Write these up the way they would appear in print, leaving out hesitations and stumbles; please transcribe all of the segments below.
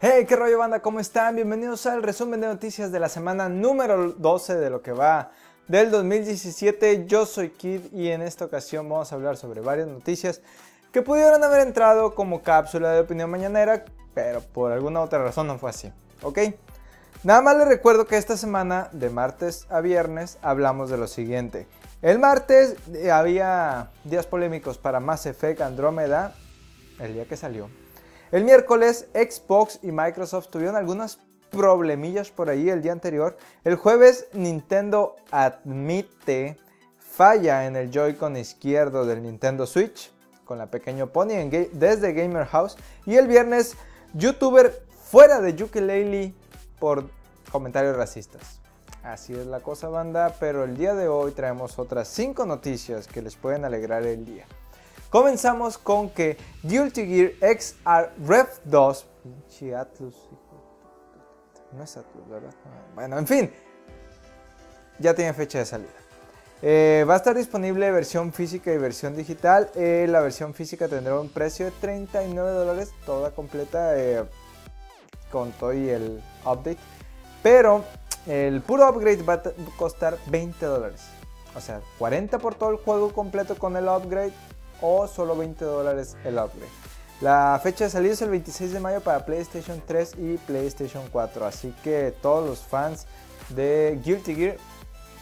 Hey, qué rollo banda, ¿cómo están? Bienvenidos al resumen de noticias de la semana número 12 de lo que va del 2017. Yo soy Kid y en esta ocasión vamos a hablar sobre varias noticias que pudieron haber entrado como cápsula de opinión mañanera, pero por alguna otra razón no fue así, ¿ok? Nada más les recuerdo que esta semana, de martes a viernes, hablamos de lo siguiente. El martes había días polémicos para Mass Effect Andrómeda, el día que salió. El miércoles Xbox y Microsoft tuvieron algunas problemillas por ahí el día anterior. El jueves Nintendo admite falla en el Joy-Con izquierdo del Nintendo Switch con la Pequeño Pony desde Gamer House. Y el viernes YouTuber fuera de Yooka-Laylee por comentarios racistas. Así es la cosa banda, pero el día de hoy traemos otras 5 noticias que les pueden alegrar el día. Comenzamos con que Guilty Gear Xrd Rev2, pinche Atlus, no es Atlus, ¿verdad? Bueno, en fin, ya tiene fecha de salida. Va a estar disponible versión física y versión digital. La versión física tendrá un precio de $39, toda completa, con todo y el update. Pero el puro upgrade va a costar $20. O sea, $40 por todo el juego completo con el upgrade, o solo $20 el upgrade. La fecha de salida es el 26 de mayo para PlayStation 3 y PlayStation 4. Así que todos los fans de Guilty Gear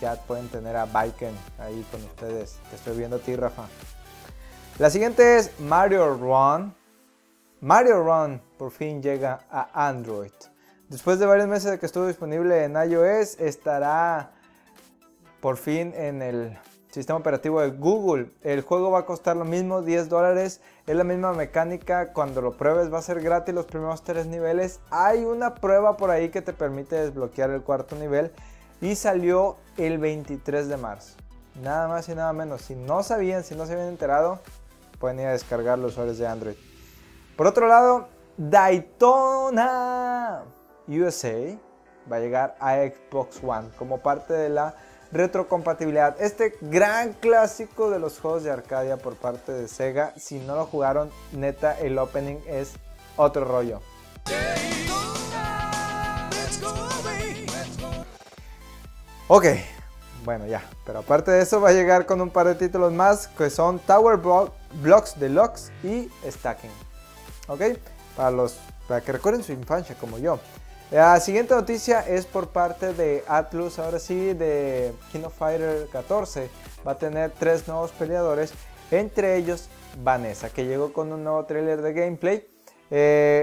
ya pueden tener a Baiken ahí con ustedes. Te estoy viendo a ti, Rafa. La siguiente es Mario Run. Mario Run por fin llega a Android. Después de varios meses de que estuvo disponible en iOS, estará por fin en el sistema operativo de Google. El juego va a costar lo mismo, $10. Es la misma mecánica. Cuando lo pruebes va a ser gratis los primeros 3 niveles. Hay una prueba por ahí que te permite desbloquear el 4.º nivel. Y salió el 23 de marzo. Nada más y nada menos. Si no se habían enterado, pueden ir a descargar los usuarios de Android. Por otro lado, Daytona USA va a llegar a Xbox One como parte de la retrocompatibilidad. Este gran clásico de los juegos de Arcadia por parte de SEGA. Si no lo jugaron, neta, el opening es otro rollo. Ok, bueno ya, pero aparte de eso va a llegar con un par de títulos más que son Tower Blocks Deluxe y Stacking. Ok, para que recuerden su infancia como yo. La siguiente noticia es por parte de Atlus, ahora sí, de King of Fighters 14. Va a tener 3 nuevos peleadores, entre ellos Vanessa, que llegó con un nuevo tráiler de gameplay.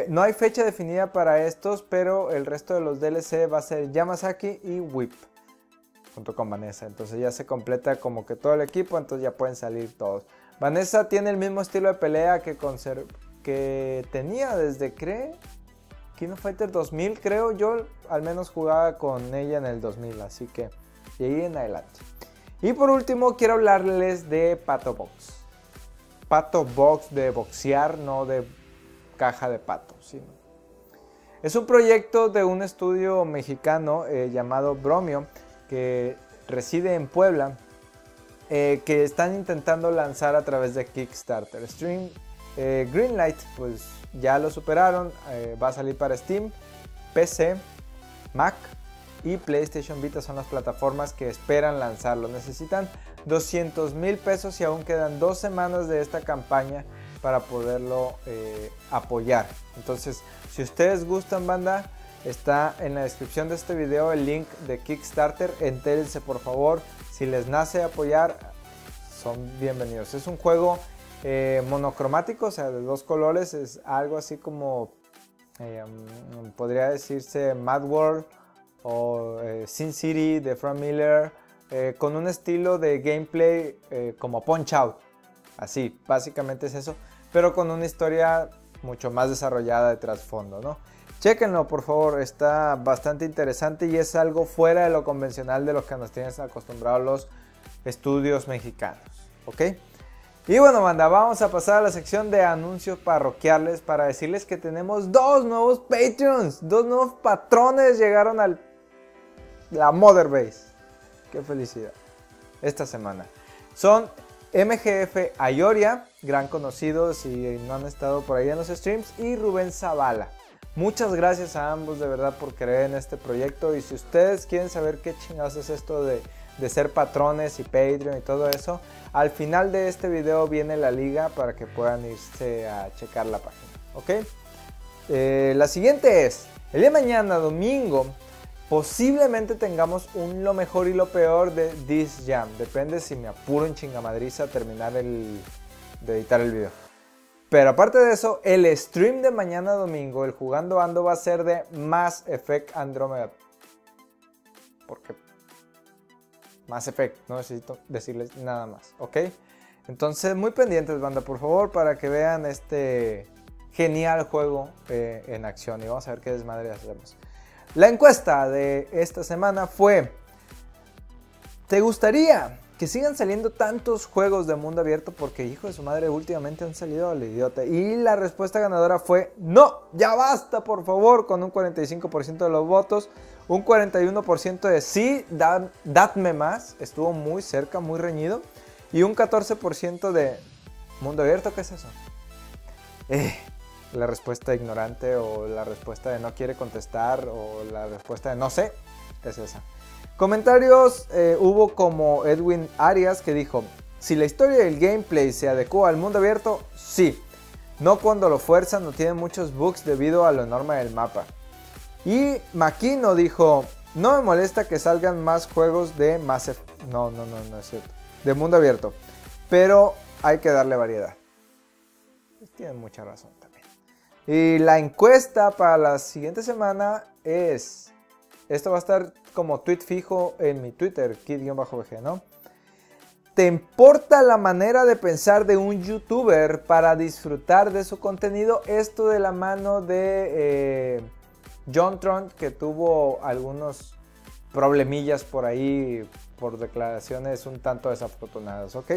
No hay fecha definida para estos, pero el resto de los DLC va a ser Yamazaki y Whip, junto con Vanessa. Entonces ya se completa como que todo el equipo, entonces ya pueden salir todos. Vanessa tiene el mismo estilo de pelea que tenía desde King of Fighters 2000, creo yo, al menos jugaba con ella en el 2000, así que de ahí en adelante. Y por último quiero hablarles de Pato Box. Pato Box de boxear, no de caja de pato, sino. Es un proyecto de un estudio mexicano llamado Bromio, que reside en Puebla, que están intentando lanzar a través de Kickstarter. Greenlight, pues ya lo superaron, va a salir para Steam, PC, Mac y PlayStation Vita, son las plataformas que esperan lanzarlo. Necesitan $200,000 y aún quedan 2 semanas de esta campaña para poderlo apoyar. Entonces, si ustedes gustan banda, está en la descripción de este video el link de Kickstarter. Entérense por favor, si les nace apoyar, son bienvenidos. Es un juego monocromático, o sea, de 2 colores, es algo así como podría decirse Mad World o Sin City de Frank Miller, con un estilo de gameplay como Punch Out, así, básicamente es eso, pero con una historia mucho más desarrollada de trasfondo, ¿no? Chéquenlo por favor, está bastante interesante y es algo fuera de lo convencional de lo que nos tienen acostumbrados los estudios mexicanos, ¿ok? Y bueno banda, vamos a pasar a la sección de anuncios parroquiales para decirles que tenemos 2 nuevos Patreons, 2 nuevos patrones llegaron a la Mother Base. ¡Qué felicidad! Esta semana. Son MGF Ayoria, gran conocido si no han estado por ahí en los streams, y Rubén Zavala. Muchas gracias a ambos de verdad por creer en este proyecto. Y si ustedes quieren saber qué chingados es esto de ser patrones y Patreon y todo eso, al final de este video viene la liga para que puedan irse a checar la página, ¿ok? La siguiente es, el día de mañana, domingo, posiblemente tengamos un lo mejor y lo peor de This Jam. Depende si me apuro en chingamadriza a terminar de editar el video. Pero aparte de eso, el stream de mañana domingo, el Jugando Ando, va a ser de Mass Effect Andrómeda. Porque Mass Effect, no necesito decirles nada más, ¿ok? Entonces, muy pendientes, banda, por favor, para que vean este genial juego en acción. Y vamos a ver qué desmadre hacemos. La encuesta de esta semana fue: ¿te gustaría que sigan saliendo tantos juegos de mundo abierto? Porque, hijo de su madre, últimamente han salido al idiota. Y la respuesta ganadora fue: no, ya basta, por favor, con un 45% de los votos. Un 41% de sí, dadme más. Estuvo muy cerca, muy reñido. Y un 14% de mundo abierto, ¿qué es eso? La respuesta ignorante, o la respuesta de no quiere contestar, o la respuesta de no sé, es esa. Comentarios hubo como Edwin Arias, que dijo: si la historia y el gameplay se adecua al mundo abierto, sí. No cuando lo fuerzan, no tiene muchos bugs debido a lo enorme del mapa. Y Maquino dijo: no me molesta que salgan más juegos de Mass Effect. No es cierto. De mundo abierto. Pero hay que darle variedad. Tienen mucha razón también. Y la encuesta para la siguiente semana es... Esto va a estar como tweet fijo en mi Twitter, Kid_BG, ¿no? ¿Te importa la manera de pensar de un youtuber para disfrutar de su contenido? Esto de la mano de John Tron, que tuvo algunos problemillas por ahí por declaraciones un tanto desafortunadas, ¿ok?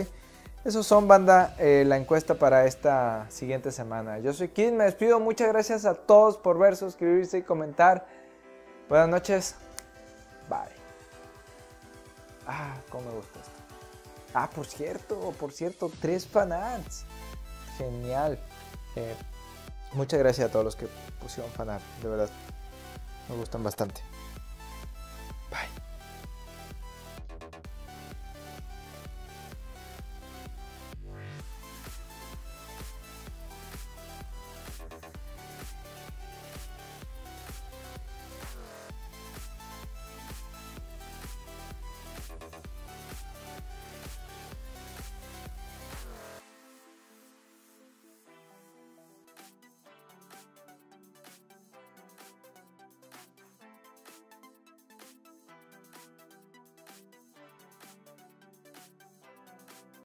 Esos son, banda, la encuesta para esta siguiente semana. Yo soy Kid, me despido. Muchas gracias a todos por ver, suscribirse y comentar. Buenas noches. Bye. Ah, cómo me gusta esto. Ah, por cierto, 3 fanarts. Genial. Muchas gracias a todos los que pusieron fanart. De verdad, me gustan bastante. Bye.